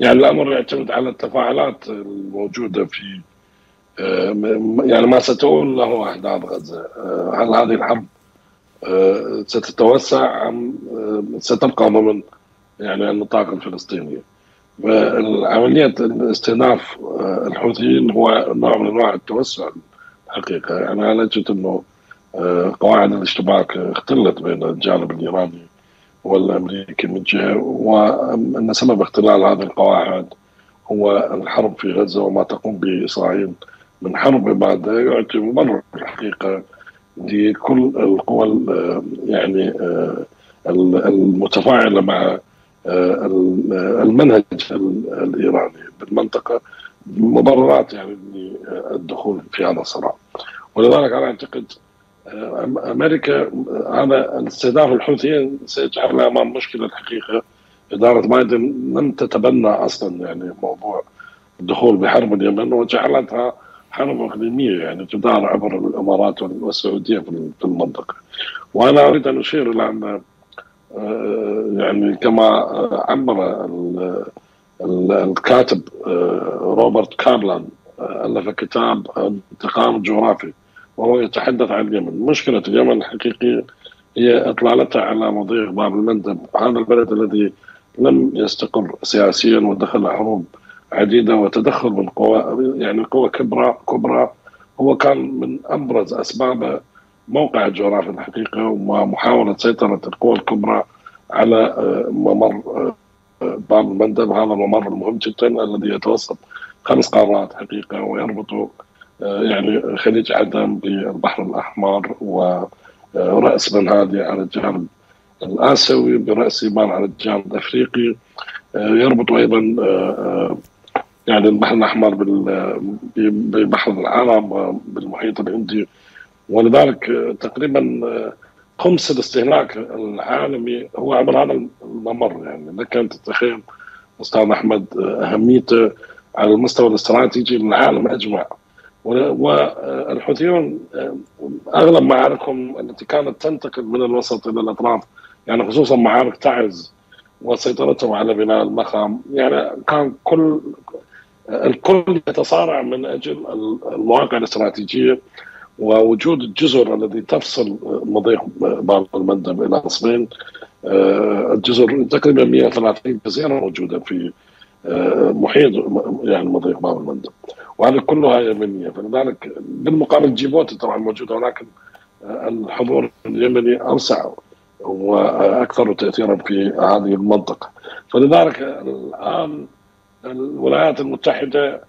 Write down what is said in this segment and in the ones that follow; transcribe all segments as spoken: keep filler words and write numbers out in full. يعني الامر يعتمد على التفاعلات الموجوده في يعني ما ستؤول له احداث غزه، هل هذه الحرب ستتوسع ام ستبقى ضمن يعني النطاق الفلسطيني؟ عمليه استئناف الحوثيين هو نوع من انواع التوسع الحقيقه، يعني انا لقيت انه قواعد الاشتباك اختلت بين الجانب الايراني والامريكي من جهه، وان سبب اختلال هذه القواعد هو الحرب في غزه وما تقوم به اسرائيل من حرب اباده يعطي مبرر الحقيقه لكل القوى يعني المتفاعله مع المنهج الايراني بالمنطقه، مبررات يعني الدخول في هذا الصراع. ولذلك انا اعتقد امريكا هذا استهداف الحوثيين سيجعلها امام مشكله الحقيقه. اداره بايدن لم تتبنى اصلا يعني موضوع الدخول بحرب اليمن وجعلتها حرب اقليميه يعني تدار عبر الامارات والسعوديه في المنطقه. وانا اريد ان اشير الى ان يعني كما عبر الكاتب روبرت كارلان الف كتاب انتقام جغرافي وهو يتحدث عن اليمن. مشكلة اليمن الحقيقية هي إطلالتها على مضيق باب المندب، هذا البلد الذي لم يستقر سياسيا ودخل حروب عديدة وتدخل من قوى يعني قوى كبرى كبرى هو كان من أبرز أسبابه موقع الجغرافي الحقيقي ومحاولة سيطرة القوى الكبرى على ممر باب المندب، هذا الممر المهم جدا الذي يتوسط خمس قارات حقيقة ويربط يعني خليج عدن بالبحر الأحمر ورأس بنغازي على الجانب الآسيوي برأس إيمان على الجانب الأفريقي، يربط أيضا يعني البحر الأحمر ببحر العرب بالمحيط الهندي. ولذلك تقريبا خمس الاستهلاك العالمي هو عبر هذا الممر. يعني لك أن تتخيل أستاذ أحمد أهميته على المستوى الاستراتيجي للعالم أجمع. والحوثيون اغلب معاركهم التي كانت تنتقل من الوسط الى الاطراف يعني خصوصا معارك تعز وسيطرتهم على بناء المخام، يعني كان كل الكل يتصارع من اجل المواقع الاستراتيجيه ووجود الجزر الذي تفصل مضيق باب المندب الى قسمين. الجزر تقريبا مئة وثلاثين جزيره موجوده في محيط يعني مضيق باب المندب وهذه كلها يمنيه. فلذلك بالمقابل جيبوتي طبعا موجوده ولكن الحضور اليمني اوسع واكثر تاثيرا في هذه المنطقه. فلذلك الان الولايات المتحده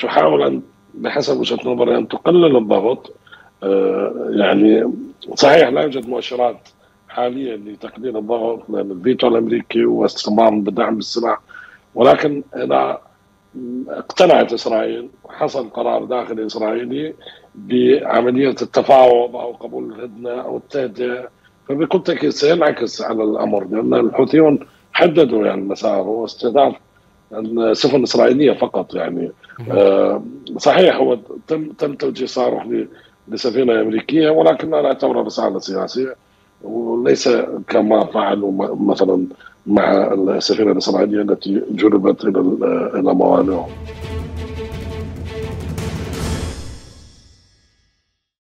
تحاول ان بحسب وجهه نظري ان تقلل الضغط، يعني صحيح لا يوجد مؤشرات حاليا لتقليل الضغط لان الفيتو الامريكي واستمرار بدعم السلاح، ولكن اذا اقتنعت اسرائيل وحصل قرار داخلي اسرائيلي بعمليه التفاوض او قبول الهدنه او التهدئه فبكل تاكيد سينعكس على الامر لان الحوثيون حددوا يعني المسار واستهداف السفن الاسرائيليه فقط. يعني صحيح هو تم تم توجيه صاروخ لسفينه امريكيه ولكن انا اعتبرها رساله سياسيه وليس كما فعلوا مثلا مع السفينة الإسرائيلية التي جلبت إلى موانئهم.